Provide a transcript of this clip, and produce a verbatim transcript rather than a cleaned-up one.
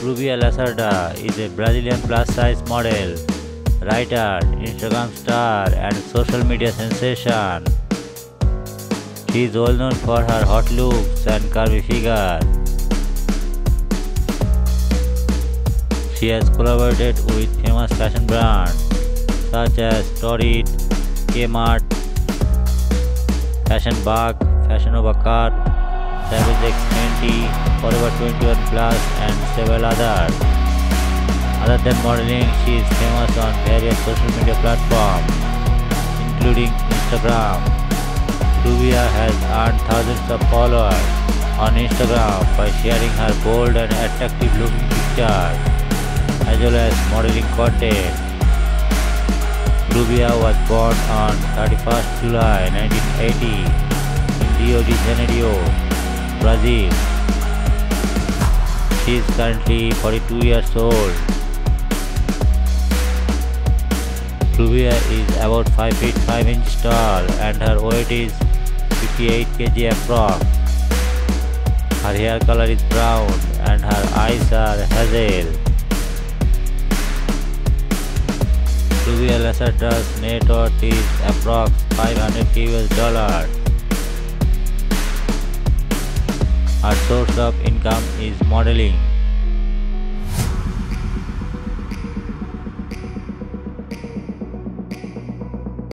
Fluvia Lacerda is a Brazilian plus-size model, writer, Instagram star and social media sensation. She is well known for her hot looks and curvy figure. She has collaborated with famous fashion brands such as Torrid, Kmart, Fashion Bug, FashionNovaCurve, Savage X Fenty, Forever twenty-one Plus and several others. Other than modeling, she is famous on various social media platforms, including Instagram. Fluvia has earned thousands of followers on Instagram by sharing her bold and attractive looking pictures, as well as modeling content. Fluvia was born on thirty-first July nineteen eighty in Rio De Jenero, Brazil. She is currently forty-two years old. Fluvia is about five feet five inches tall and her weight is fifty-eight kilograms approx. Her hair color is brown and her eyes are hazel. Fluvia Lacerda's net worth is approx five hundred U S dollars. Her source of income is modeling.